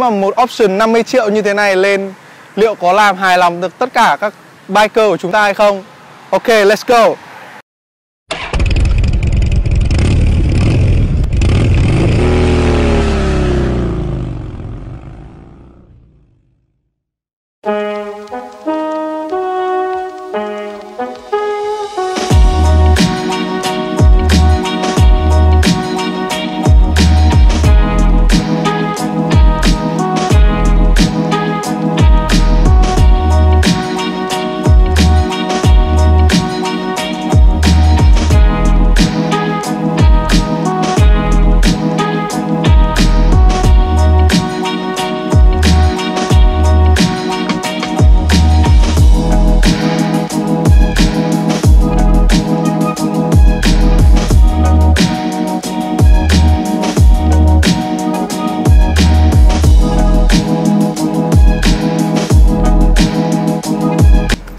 Mà một option 50 triệu như thế này lên liệu có làm hài lòng được tất cả các biker của chúng ta hay không? Ok, let's go!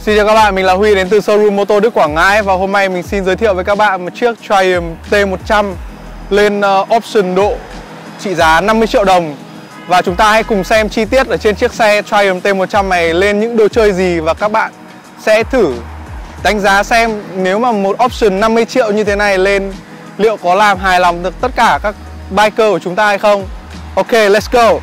Xin chào các bạn, mình là Huy đến từ Showroom Motor Đức Quảng Ngãi. Và hôm nay mình xin giới thiệu với các bạn một chiếc Triumph T100 lên option độ trị giá 50 triệu đồng. Và chúng ta hãy cùng xem chi tiết ở trên chiếc xe Triumph T100 này lên những đồ chơi gì. Và các bạn sẽ thử đánh giá xem nếu mà một option 50 triệu như thế này lên liệu có làm hài lòng được tất cả các biker của chúng ta hay không. Ok, let's go!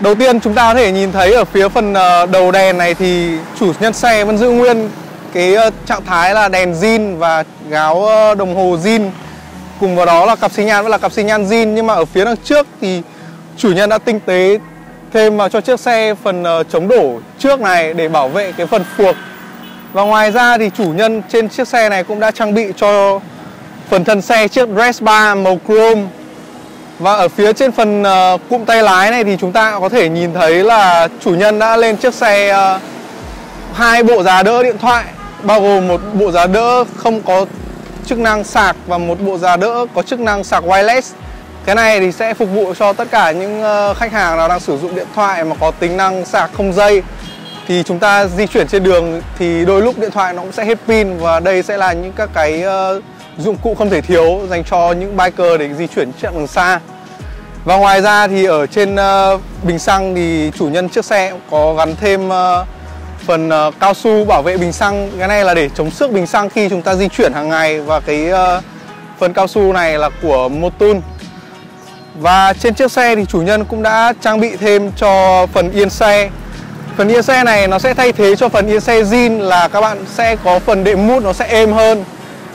Đầu tiên chúng ta có thể nhìn thấy ở phía phần đầu đèn này thì chủ nhân xe vẫn giữ nguyên cái trạng thái là đèn zin và gáo đồng hồ zin. Cùng vào đó là cặp xi nhan vẫn là cặp xi nhan zin, nhưng mà ở phía đằng trước thì chủ nhân đã tinh tế thêm vào cho chiếc xe phần chống đổ trước này để bảo vệ cái phần phuộc. Và ngoài ra thì chủ nhân trên chiếc xe này cũng đã trang bị cho phần thân xe chiếc dress bar màu chrome. Và ở phía trên phần cụm tay lái này thì chúng ta có thể nhìn thấy là chủ nhân đã lên chiếc xe hai bộ giá đỡ điện thoại, bao gồm một bộ giá đỡ không có chức năng sạc và một bộ giá đỡ có chức năng sạc wireless. Cái này thì sẽ phục vụ cho tất cả những khách hàng nào đang sử dụng điện thoại mà có tính năng sạc không dây. Thì chúng ta di chuyển trên đường thì đôi lúc điện thoại nó cũng sẽ hết pin, và đây sẽ là những các cái dụng cụ không thể thiếu dành cho những biker để di chuyển chặng xa. Và ngoài ra thì ở trên bình xăng thì chủ nhân chiếc xe có gắn thêm phần cao su bảo vệ bình xăng. Cái này là để chống xước bình xăng khi chúng ta di chuyển hàng ngày, và cái phần cao su này là của Motul. Và trên chiếc xe thì chủ nhân cũng đã trang bị thêm cho phần yên xe. Phần yên xe này nó sẽ thay thế cho phần yên xe zin, là các bạn sẽ có phần đệm mút nó sẽ êm hơn.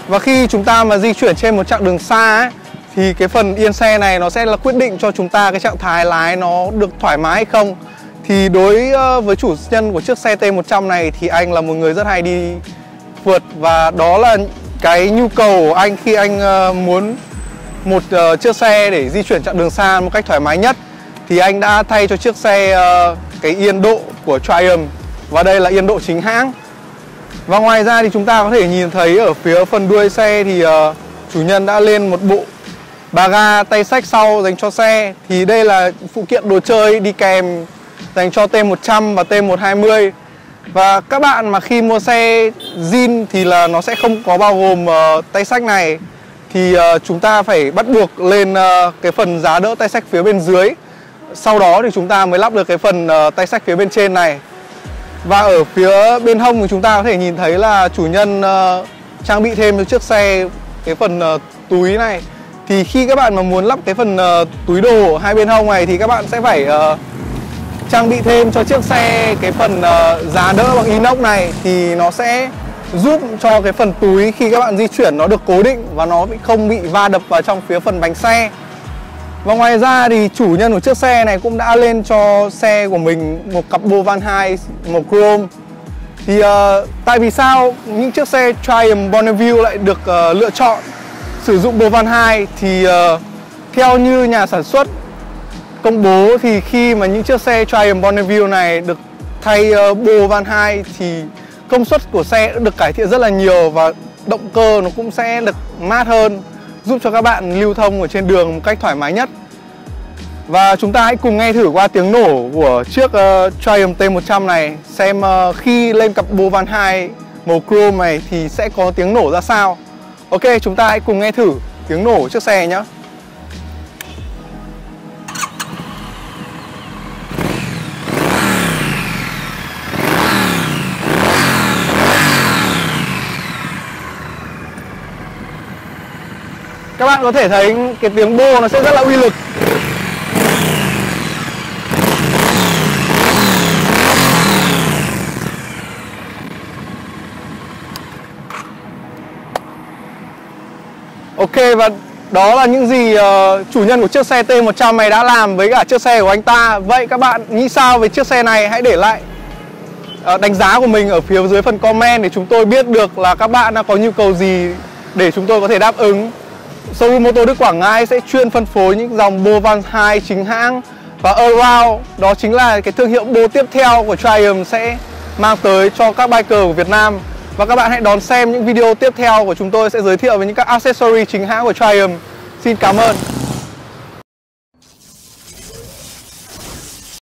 Và khi chúng ta mà di chuyển trên một chặng đường xa ấy, thì cái phần yên xe này nó sẽ là quyết định cho chúng ta cái trạng thái lái nó được thoải mái hay không. Thì đối với chủ nhân của chiếc xe T100 này thì anh là một người rất hay đi phượt, và đó là cái nhu cầu của anh khi anh muốn một chiếc xe để di chuyển chặng đường xa một cách thoải mái nhất. Thì anh đã thay cho chiếc xe cái yên độ của Triumph, và đây là yên độ chính hãng. Và ngoài ra thì chúng ta có thể nhìn thấy ở phía phần đuôi xe thì chủ nhân đã lên một bộ bà ga tay xách sau dành cho xe. Thì đây là phụ kiện đồ chơi đi kèm dành cho T100 và T120. Và các bạn mà khi mua xe zin thì là nó sẽ không có bao gồm tay xách này. Thì chúng ta phải bắt buộc lên cái phần giá đỡ tay xách phía bên dưới. Sau đó thì chúng ta mới lắp được cái phần tay xách phía bên trên này. Và ở phía bên hông thì chúng ta có thể nhìn thấy là chủ nhân trang bị thêm cho chiếc xe cái phần túi này. Thì khi các bạn mà muốn lắp cái phần túi đồ hai bên hông này thì các bạn sẽ phải trang bị thêm cho chiếc xe cái phần giá đỡ bằng inox này. Thì nó sẽ giúp cho cái phần túi khi các bạn di chuyển nó được cố định và nó không bị va đập vào trong phía phần bánh xe. Và ngoài ra thì chủ nhân của chiếc xe này cũng đã lên cho xe của mình một cặp bô van 2 màu chrome. Thì tại vì sao những chiếc xe Triumph Bonneville lại được lựa chọn sử dụng bô van 2? Thì theo như nhà sản xuất công bố thì khi mà những chiếc xe Triumph Bonneville này được thay bô van 2 thì công suất của xe được cải thiện rất là nhiều, và động cơ nó cũng sẽ được mát hơn, giúp cho các bạn lưu thông ở trên đường một cách thoải mái nhất. Và chúng ta hãy cùng nghe thử qua tiếng nổ của chiếc Triumph T100 này, xem khi lên cặp bô van 2 màu chrome này thì sẽ có tiếng nổ ra sao. Ok, chúng ta hãy cùng nghe thử tiếng nổ của chiếc xe nhé. Các bạn có thể thấy cái tiếng bô nó sẽ rất là uy lực. Ok, và đó là những gì chủ nhân của chiếc xe T100 này đã làm với cả chiếc xe của anh ta. Vậy các bạn nghĩ sao về chiếc xe này? Hãy để lại đánh giá của mình ở phía dưới phần comment để chúng tôi biết được là các bạn đã có nhu cầu gì để chúng tôi có thể đáp ứng. Showroom Motor Đức Quảng Ngãi sẽ chuyên phân phối những dòng bô van 2 chính hãng. Và Allround, đó chính là cái thương hiệu bô tiếp theo của Triumph sẽ mang tới cho các biker của Việt Nam. Và các bạn hãy đón xem những video tiếp theo của chúng tôi sẽ giới thiệu về những các accessory chính hãng của Triumph. Xin cảm ơn.